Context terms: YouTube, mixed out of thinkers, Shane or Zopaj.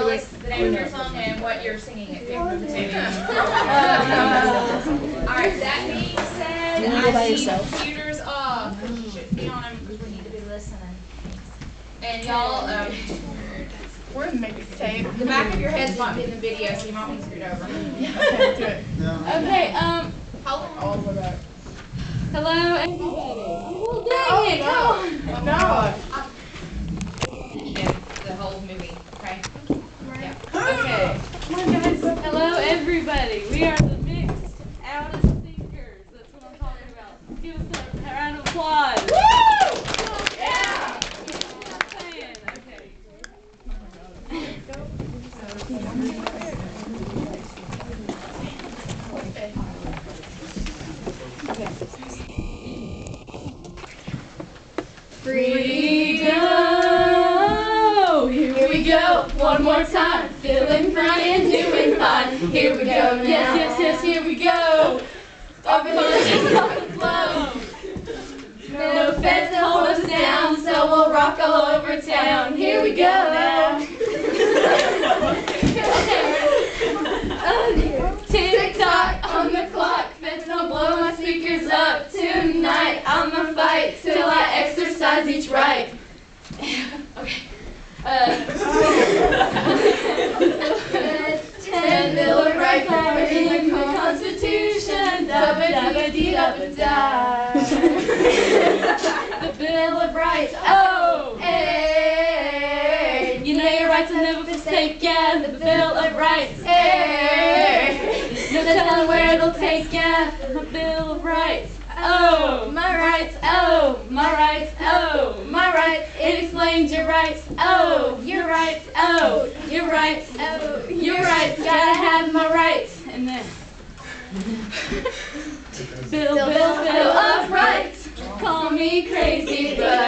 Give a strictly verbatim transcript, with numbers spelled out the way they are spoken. Alex, the name of your song and what you're singing it to. All right, that being said, I see computers off. You should be on them because we need to be listening. And y'all, um, we're in the mixed tape. The back of your head's not in the video, so you might want to scoot over. Okay, do it. Okay, um, all the way back. Hello, everybody. Oh, dang it, come on. No. The whole movie, okay? Yeah. Okay. Hello, everybody. We are the mixed out of thinkers. That's what I'm talking about. Give us a round of applause. Woo! Yeah. Okay. Freedom. Here we go, one more time, feeling fine and doing fine. Here we go now. Yes, yes, yes, here we go. Up and up and flow. No feds to hold us down, so we'll rock all over town. Here we go now. Tick tock on the clock, feds don't blow my speakers up. Tonight I'ma fight till I exercise each right. Okay. Uh, ten million right there in the Constitution. Dabba dabba dee dabba da. The Bill of Rights. Oh, hey. You know your rights are never forsaken. The Bill of Rights. Hey. No telling where it'll take ya. The Bill of Rights. Oh, my rights, oh, my rights, oh, my rights. It explains your rights, oh, your rights, oh, your rights, oh, your rights. Gotta have my rights. And then, Bill, Bill, Bill of Rights. Call me crazy, but